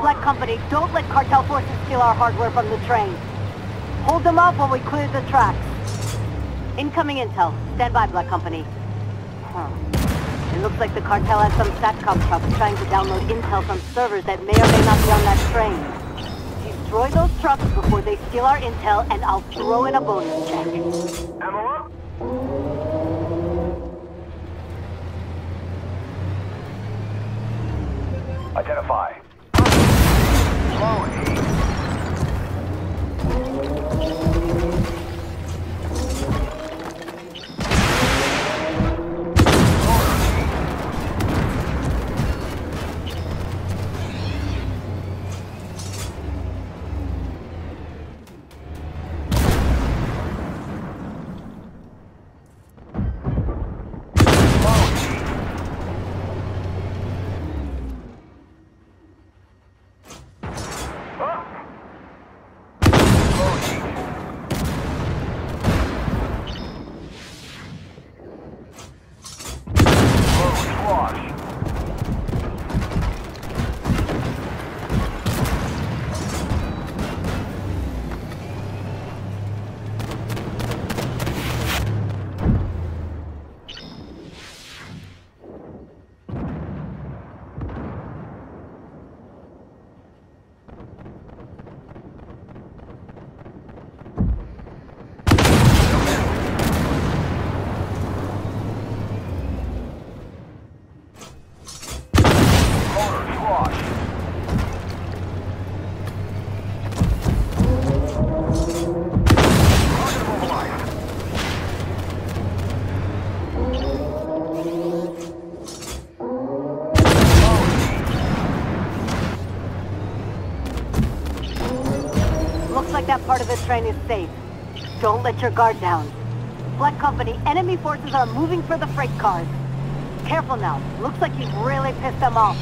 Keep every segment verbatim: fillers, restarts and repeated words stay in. Black Company, don't let cartel forces steal our hardware from the train. Hold them up while we clear the tracks. Incoming intel. Stand by, Black Company. Huh. It looks like the cartel has some SATCOM trucks trying to download intel from servers that may or may not be on that train. Destroy those trucks before they steal our intel, and I'll throw in a bonus check. Ammo up? Identify. That part of the train is safe. Don't let your guard down. Black Company, enemy forces are moving for the freight cars. Careful now. Looks like you've really pissed them off.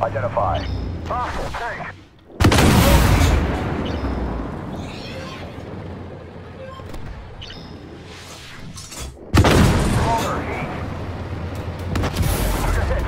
Identify. Hostile tank. Roller heat. Trigger hit.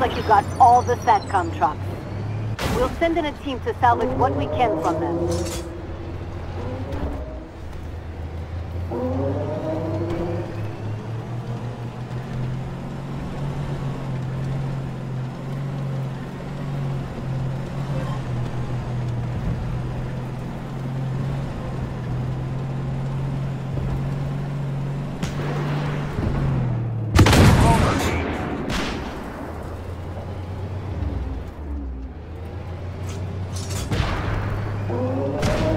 Like you got all the SATCOM trucks. We'll send in a team to salvage what we can from them. Whoa.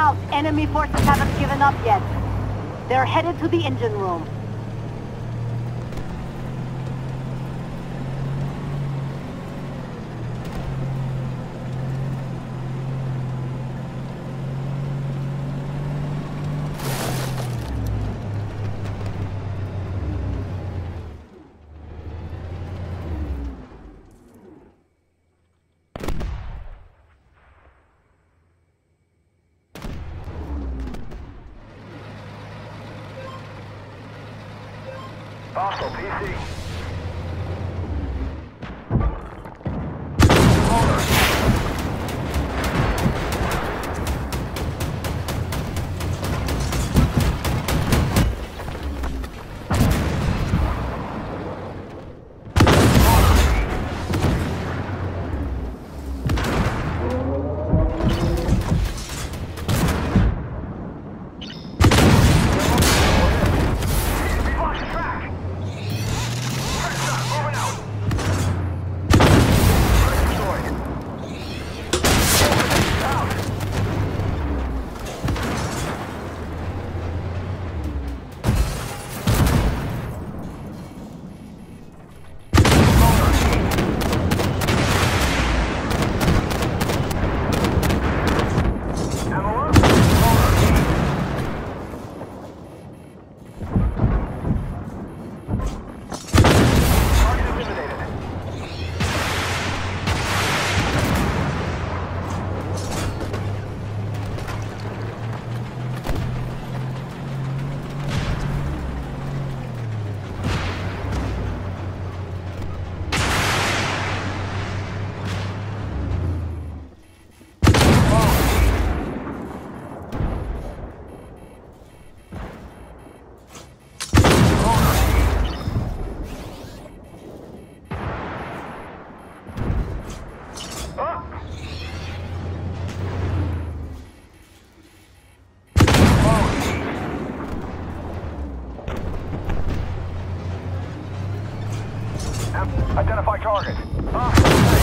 out. Enemy forces haven't given up yet. They're headed to the engine room. Hostile P C. Identify target. Ah,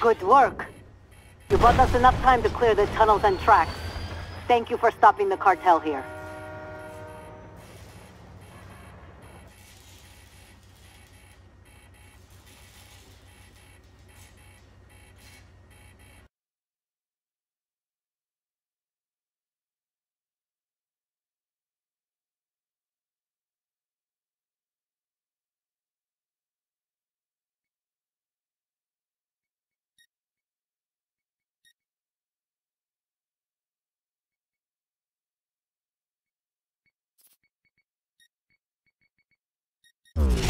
good work. You bought us enough time to clear the tunnels and tracks. Thank you for stopping the cartel here. Oh.